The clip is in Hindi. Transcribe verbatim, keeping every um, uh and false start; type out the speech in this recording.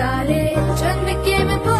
सारे जन्म के मैं